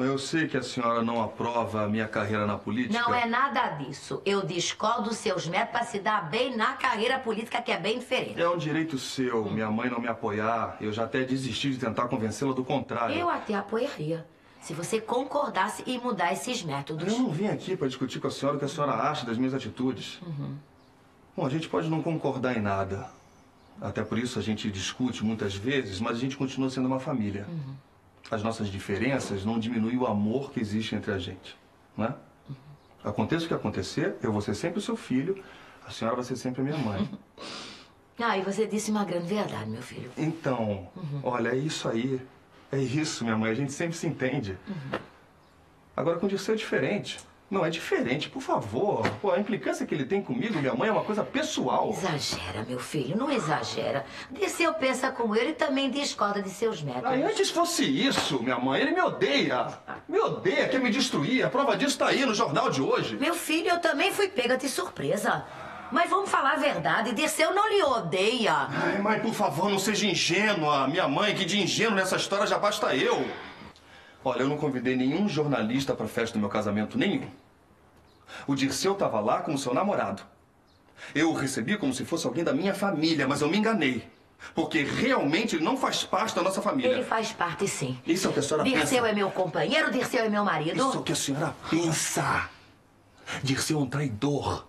Bom, eu sei que a senhora não aprova a minha carreira na política. Não é nada disso. Eu discordo seus métodos para se dar bem na carreira política, que é bem diferente. É um direito seu, minha mãe não me apoiar. Eu já até desisti de tentar convencê-la do contrário. Eu até apoiaria, se você concordasse em mudar esses métodos. Eu não vim aqui para discutir com a senhora o que a senhora acha das minhas atitudes. Bom, a gente pode não concordar em nada. Até por isso a gente discute muitas vezes, mas a gente continua sendo uma família. As nossas diferenças não diminuem o amor que existe entre a gente, né? Aconteça o que acontecer, eu vou ser sempre o seu filho, a senhora vai ser sempre a minha mãe. Ah, e você disse uma grande verdade, meu filho. Então, olha, é isso aí. É isso, minha mãe, a gente sempre se entende. Agora, com o Dirceu é diferente. Não, é diferente, por favor. Pô, a implicância que ele tem comigo, minha mãe, é uma coisa pessoal. Exagera, meu filho, não exagera. Dirceu pensa como ele e também discorda de seus métodos. Aí antes fosse isso, minha mãe, ele me odeia. Me odeia, quer me destruir. A prova disso tá aí no jornal de hoje. Meu filho, eu também fui pega de surpresa. Mas vamos falar a verdade, Dirceu não lhe odeia. Ai, mãe, por favor, não seja ingênua. Minha mãe, que de ingênuo nessa história já basta eu. Olha, eu não convidei nenhum jornalista para a festa do meu casamento, nenhum. O Dirceu estava lá como seu namorado. Eu o recebi como se fosse alguém da minha família, mas eu me enganei. Porque realmente ele não faz parte da nossa família. Ele faz parte, sim. Isso é o que a senhora pensa. Dirceu é meu companheiro, Dirceu é meu marido. Isso é o que a senhora pensa. Dirceu é um traidor.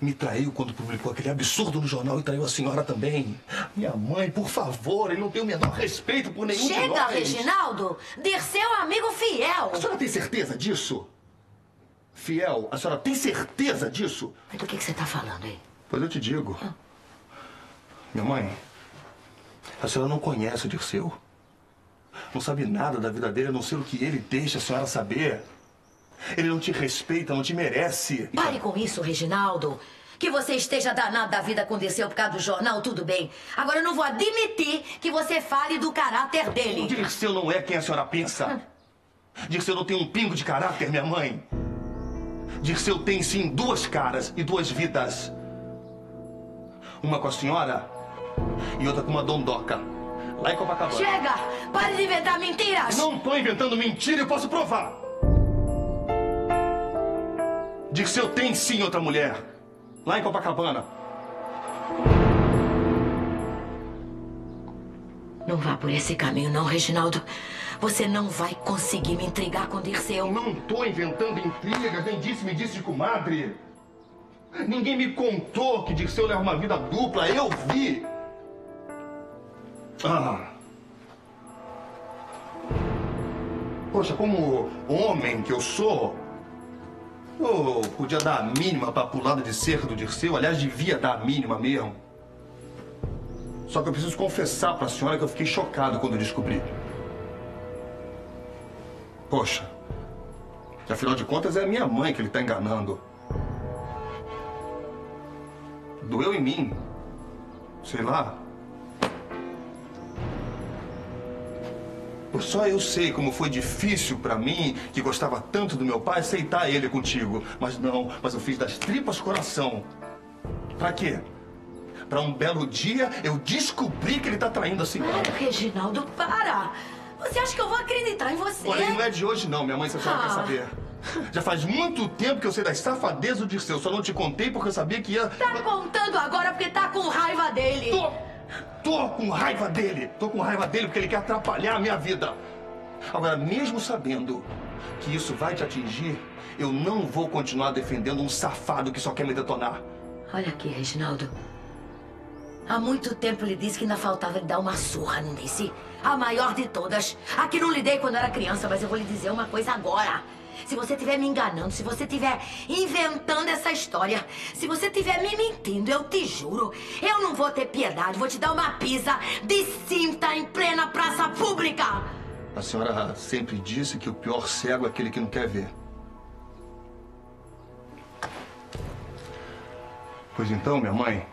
Me traiu quando publicou aquele absurdo no jornal e traiu a senhora também. Minha mãe, por favor, ele não tem o menor respeito por nenhum de nós. Chega, Reginaldo! Dirceu é um amigo fiel. A senhora tem certeza disso? Fiel, a senhora tem certeza disso? Mas do que você está falando, hein? Pois eu te digo. Minha mãe, a senhora não conhece o Dirceu. Não sabe nada da vida dele, a não ser o que ele deixa a senhora saber. Ele não te respeita, não te merece. Pare com isso, Reginaldo. Que você esteja danado da vida com Dirceu por causa do jornal, tudo bem. Agora eu não vou admitir que você fale do caráter dele. O Dirceu não é quem a senhora pensa. Dirceu não tem um pingo de caráter, minha mãe. Dirceu tem, sim, duas caras e duas vidas. Uma com a senhora e outra com uma dondoca. Lá em Copacabana. Chega! Pare de inventar mentiras! Não tô inventando mentira, eu posso provar. Dirceu tem, sim, outra mulher, lá em Copacabana. Não vá por esse caminho, não, Reginaldo. Você não vai conseguir me intrigar com Dirceu. Não tô inventando intrigas, nem disse, me disse de comadre. Ninguém me contou que Dirceu leva uma vida dupla, eu vi. Poxa, como homem que eu sou... Eu podia dar a mínima pra pulada de cerca do Dirceu. Aliás, devia dar a mínima mesmo. Só que eu preciso confessar pra senhora que eu fiquei chocado quando eu descobri. Poxa, afinal de contas é a minha mãe que ele tá enganando. Doeu em mim. Sei lá. Só eu sei como foi difícil pra mim, que gostava tanto do meu pai, aceitar ele contigo. Mas não, mas eu fiz das tripas coração. Pra quê? Pra um belo dia eu descobri que ele tá traindo a senhora. Para, Reginaldo, para! Você acha que eu vou acreditar em você? Olha, não é de hoje não, minha mãe, se a senhora quer saber. Já faz muito tempo que eu sei das safadezas do Dirceu. Só não te contei porque eu sabia que ia... Tá contando agora porque tá com raiva dele. Tô com raiva dele! Tô com raiva dele porque ele quer atrapalhar a minha vida. Agora, mesmo sabendo que isso vai te atingir, eu não vou continuar defendendo um safado que só quer me detonar. Olha aqui, Reginaldo. Há muito tempo lhe disse que ainda faltava lhe dar uma surra, não disse? A maior de todas. A que não lhe dei quando era criança, mas eu vou lhe dizer uma coisa agora. Se você estiver me enganando, se você estiver inventando essa história, se você estiver me mentindo, eu te juro, eu não vou ter piedade. Vou te dar uma pisa de cinta em plena praça pública. A senhora sempre disse que o pior cego é aquele que não quer ver. Pois então, minha mãe,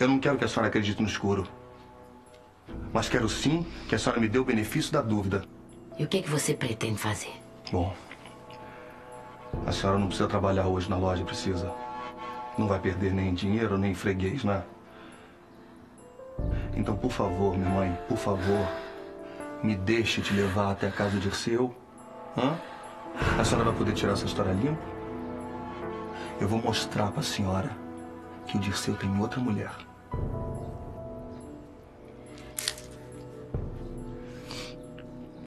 eu não quero que a senhora acredite no escuro. Mas quero sim que a senhora me dê o benefício da dúvida. E o que é que você pretende fazer? Bom, a senhora não precisa trabalhar hoje na loja, precisa. Não vai perder nem dinheiro, nem freguês, né? Então, por favor, minha mãe, por favor, me deixe te levar até a casa do Dirceu. Hã? A senhora vai poder tirar essa história limpa? Eu vou mostrar pra senhora que o Dirceu tem outra mulher.